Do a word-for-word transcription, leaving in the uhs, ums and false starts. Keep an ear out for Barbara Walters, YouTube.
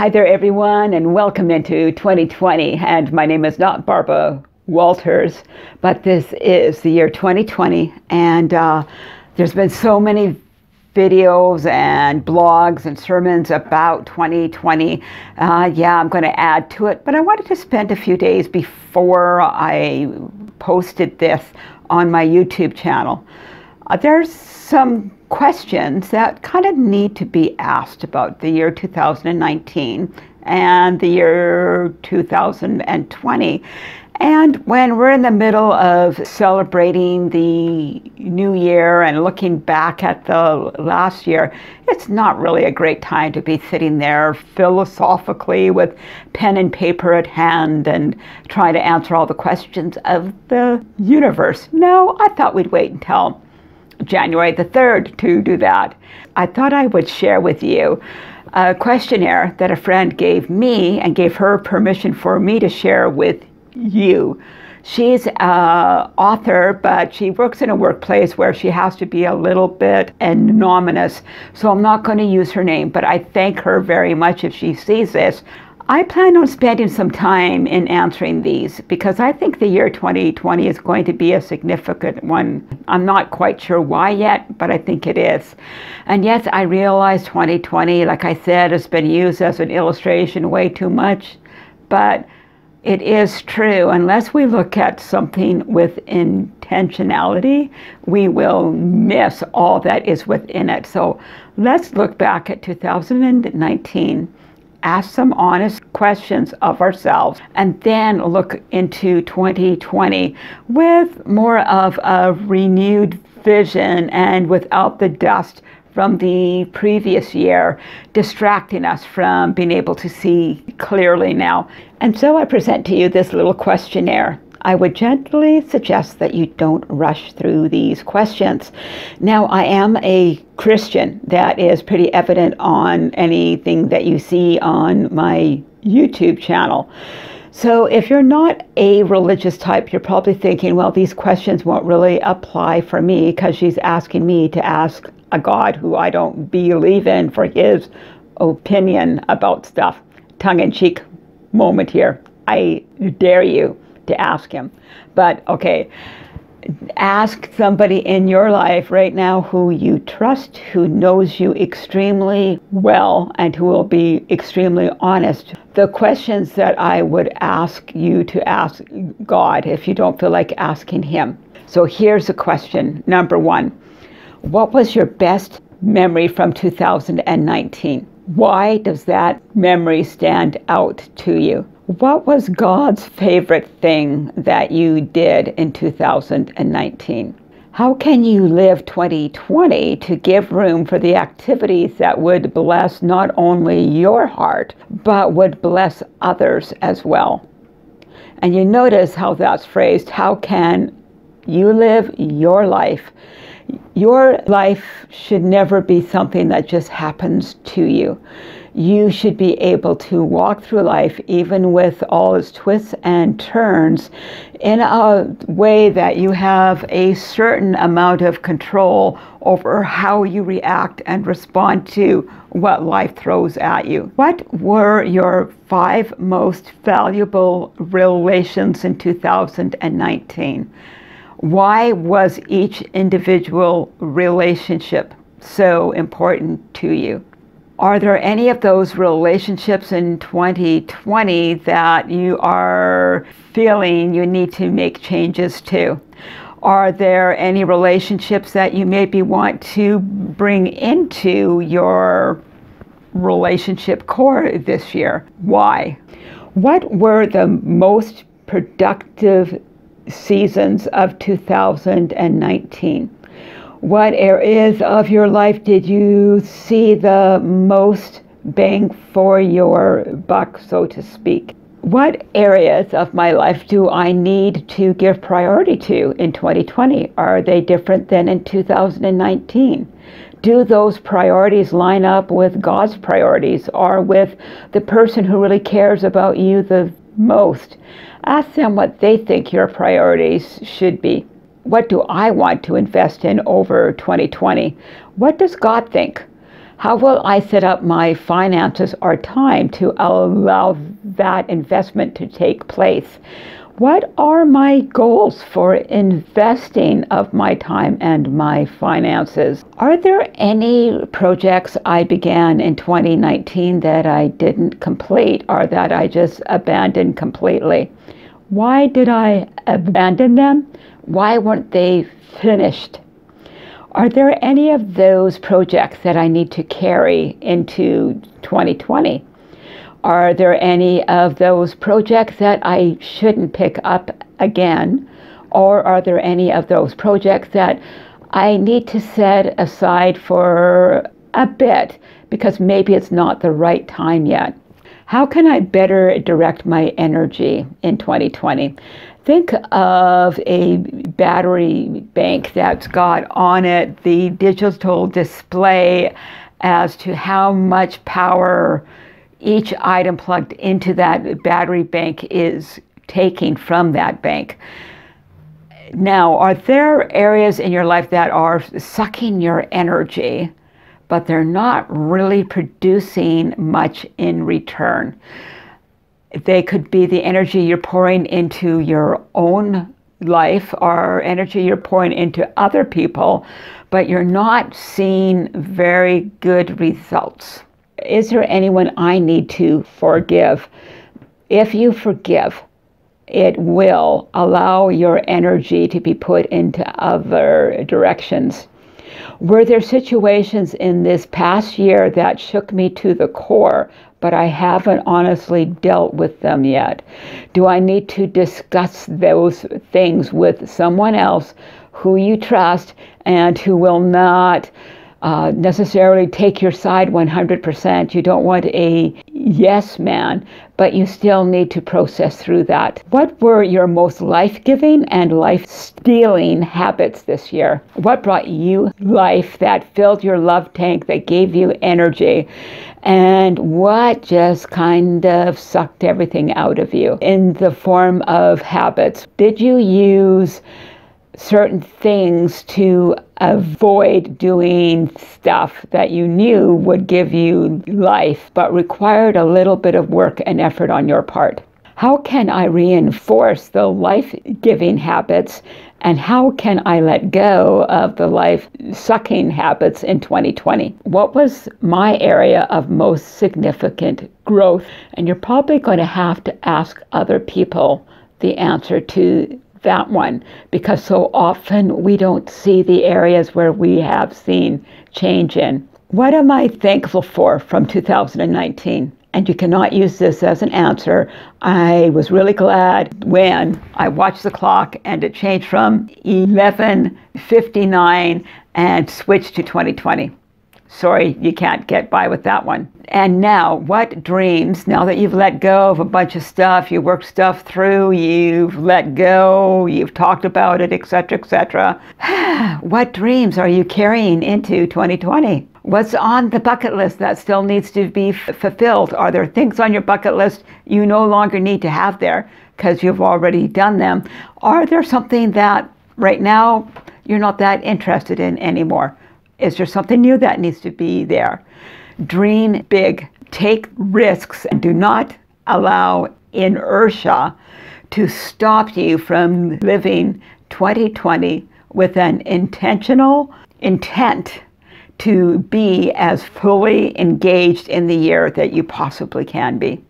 Hi there, everyone, and welcome into twenty twenty. And my name is not Barbara Walters, but this is the year twenty twenty. And uh, there's been so many videos and blogs and sermons about twenty twenty. Uh, yeah, I'm going to add to it, but I wanted to spend a few days before I posted this on my YouTube channel. Uh, there's some questions that kind of need to be asked about the year two thousand nineteen and the year two thousand twenty. And when we're in the middle of celebrating the new year and looking back at the last year, it's not really a great time to be sitting there philosophically with pen and paper at hand and trying to answer all the questions of the universe. No, I thought we'd wait until January the third to do that. I thought I would share with you a questionnaire that a friend gave me and gave her permission for me to share with you. She's an author, but she works in a workplace where she has to be a little bit anonymous, so I'm not going to use her name, but I thank her very much if she sees this. I plan on spending some time in answering these because I think the year twenty twenty is going to be a significant one. I'm not quite sure why yet, but I think it is. And yes, I realize twenty twenty, like I said, has been used as an illustration way too much, but it is true. Unless we look at something with intentionality, we will miss all that is within it. So let's look back at two thousand nineteen. Ask some honest questions of ourselves, and then look into twenty twenty with more of a renewed vision and without the dust from the previous year distracting us from being able to see clearly now. And so I present to you this little questionnaire. I would gently suggest that you don't rush through these questions. Now, I am a Christian. That is pretty evident on anything that you see on my YouTube channel. So if you're not a religious type, you're probably thinking, well, these questions won't really apply for me because she's asking me to ask a God who I don't believe in for his opinion about stuff. Tongue-in-cheek moment here. I dare you to ask him. But okay, ask somebody in your life right now who you trust, who knows you extremely well, and who will be extremely honest. The questions that I would ask you to ask God if you don't feel like asking him. So here's a question. Number one, what was your best memory from two thousand nineteen? Why does that memory stand out to you? What was God's favorite thing that you did in two thousand nineteen? How can you live twenty twenty to give room for the activities that would bless not only your heart, but would bless others as well? And you notice how that's phrased. How can you live your life? Your life should never be something that just happens to you. You should be able to walk through life, even with all its twists and turns, in a way that you have a certain amount of control over how you react and respond to what life throws at you. What were your five most valuable relations in two thousand nineteen? Why was each individual relationship so important to you? Are there any of those relationships in twenty twenty that you are feeling you need to make changes to? Are there any relationships that you maybe want to bring into your relationship core this year? Why? What were the most productive seasons of two thousand nineteen? What areas of your life did you see the most bang for your buck, so to speak? What areas of my life do I need to give priority to in twenty twenty? Are they different than in two thousand nineteen? Do those priorities line up with God's priorities or with the person who really cares about you the most? Ask them what they think your priorities should be. What do I want to invest in over twenty twenty? What does God think? How will I set up my finances or time to allow that investment to take place? What are my goals for investing of my time and my finances? Are there any projects I began in twenty nineteen that I didn't complete or that I just abandoned completely? Why did I abandon them? Why weren't they finished? Are there any of those projects that I need to carry into twenty twenty? Are there any of those projects that I shouldn't pick up again? Or are there any of those projects that I need to set aside for a bit because maybe it's not the right time yet? How can I better direct my energy in twenty twenty? Think of a battery bank that's got on it the digital display as to how much power each item plugged into that battery bank is taking from that bank. Now, are there areas in your life that are sucking your energy, but they're not really producing much in return? They could be the energy you're pouring into your own life or energy you're pouring into other people, but you're not seeing very good results. Is there anyone I need to forgive? If you forgive, it will allow your energy to be put into other directions. Were there situations in this past year that shook me to the core, but I haven't honestly dealt with them yet? Do I need to discuss those things with someone else who you trust and who will not uh, necessarily take your side one hundred percent? You don't want a yes man, but you still need to process through that. What were your most life-giving and life-stealing habits this year? What brought you life that filled your love tank, that gave you energy? And what just kind of sucked everything out of you in the form of habits? Did you use certain things to avoid doing stuff that you knew would give you life, but required a little bit of work and effort on your part? How can I reinforce the life-giving habits, and how can I let go of the life-sucking habits in twenty twenty? What was my area of most significant growth? And you're probably going to have to ask other people the answer to that one, because so often we don't see the areas where we have seen change in. What am I thankful for from two thousand nineteen? And you cannot use this as an answer. I was really glad when I watched the clock and it changed from eleven fifty-nine and switched to twenty twenty. Sorry, you can't get by with that one. And now, what dreams, now that you've let go of a bunch of stuff, you worked stuff through, you've let go, you've talked about it, et cetera, et cetera, what dreams are you carrying into twenty twenty? What's on the bucket list that still needs to be fulfilled? Are there things on your bucket list you no longer need to have there because you've already done them? Are there something that right now you're not that interested in anymore? Is there something new that needs to be there? Dream big, take risks, and do not allow inertia to stop you from living twenty twenty with an intentional intent to be as fully engaged in the year that you possibly can be.